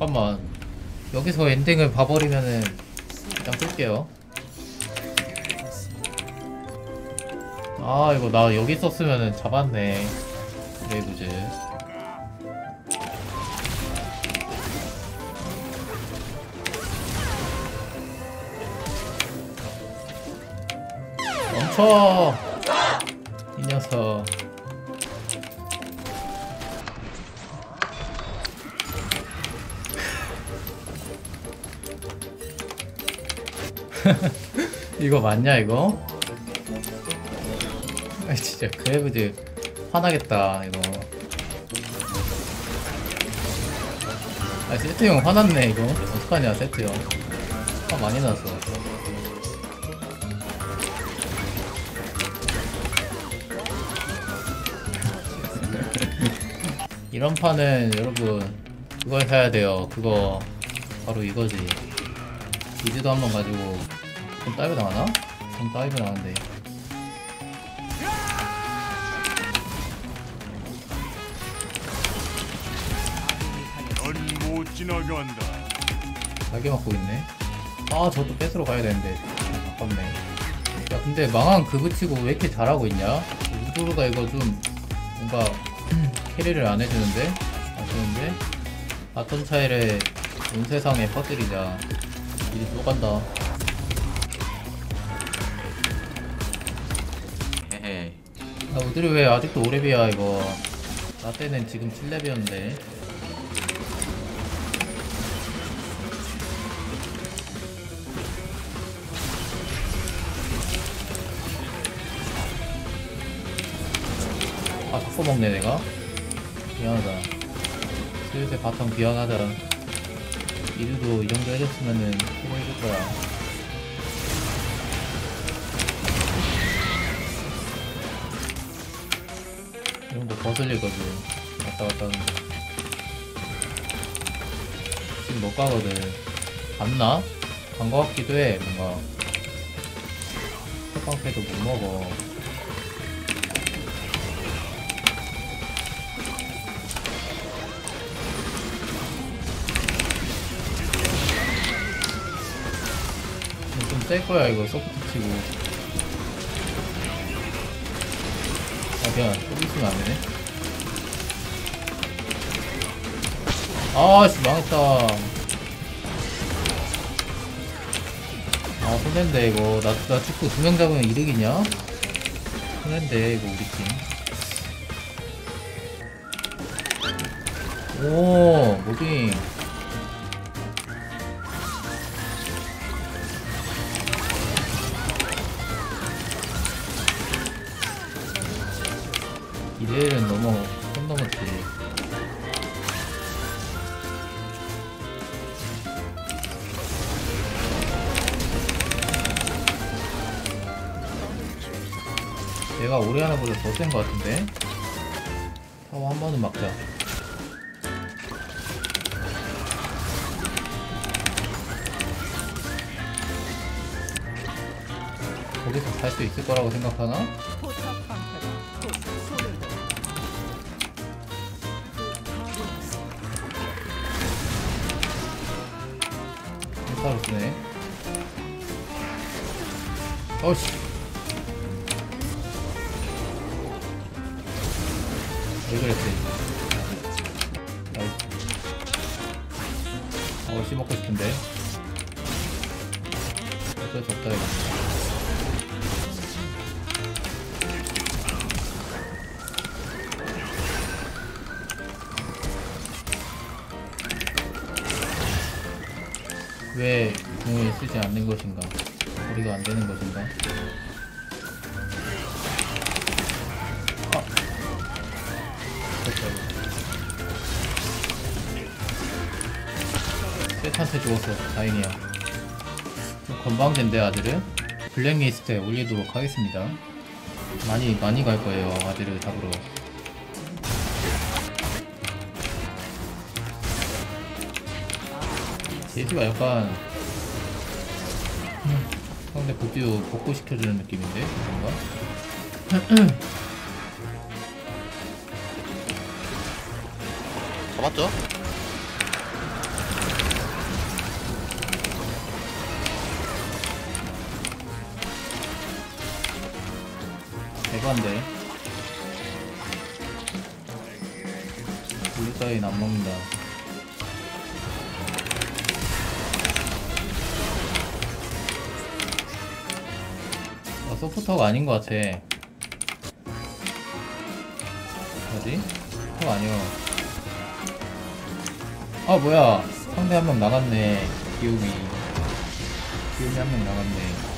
잠깐만, 여기서 엔딩을 봐버리면은 그냥 끌게요. 아, 이거 나 여기 있었으면은 잡았네. 레이브즈. 멈춰! 이 녀석. 이거 맞냐 이거? 아 진짜 그래브즈 화나겠다 이거. 아 세트 형 화났네 이거. 어떡하냐 세트 형. 화 많이 났어. 이런 판은 여러분 그걸 사야 돼요. 그거 바로 이거지. 이즈도 한번 가지고 좀 다이브 나가나? 좀 다이브 나가는데 넌 못 지나간다. 날개 맞고 있네. 아 저것도 뺏으러 가야 되는데 아깝네. 야 근데 망한 그거 치고 왜 이렇게 잘하고 있냐? 우도르가 이거 좀 뭔가 캐리를 안 해주는데? 아쉬운데? 바톤 차이를 온 세상에 퍼뜨리자. 이제 또 간다. 에헤이. 아, 우들이 왜 아직도 5렙이야, 이거. 나 때는 지금 7렙이었는데. 아, 자꾸 먹네, 내가. 미안하다. 슬슬 바텀 미안하다. 이들도 이 정도 해줬으면은 피고 해줄 거야. 이 정도 거슬릴 거지. 왔다 갔다 하는 거. 지금 못 가거든. 갔나? 간 거 같기도 해, 뭔가. 첫 방패도 못 먹어. 뗄 거야 이거 소프트 치고. 아 미안, 또 있으면 안 되네. 아씨 망했다. 아 손댄데 이거. 나 축구 2명 잡으면 이득이냐? 손댄데 이거 우리 팀. 오 모빙. 이제는 너무 손 넘었지. 얘가 오래 하나보다 더 센 거 같은데? 타워 한 번은 막자. 거기서 살 수 있을 거라고 생각하나? 바로 쓰네. 어우씨. 왜 그랬지? 어우, 씨 먹고 싶은데. 어쩔 수 없다, 이거. 왜 공을 쓰지 않는 것인가? 거리가 안 되는 것인가? 아! 세트한테 죽었어. 다행이야. 좀 건방진데 아들을? 블랙리스트에 올리도록 하겠습니다. 많이 갈 거예요, 아들을 잡으러. 제시가 약간 상대 복구시켜주는 느낌인데? 뭔가? 잡았죠? 이건데 우리 따윈 안 먹는다. 아, 소프터가 아닌 것 같아. 뭐지? 소프터 아니야. 아 뭐야, 상대 한 명 나갔네. 기우미 한 명 나갔네.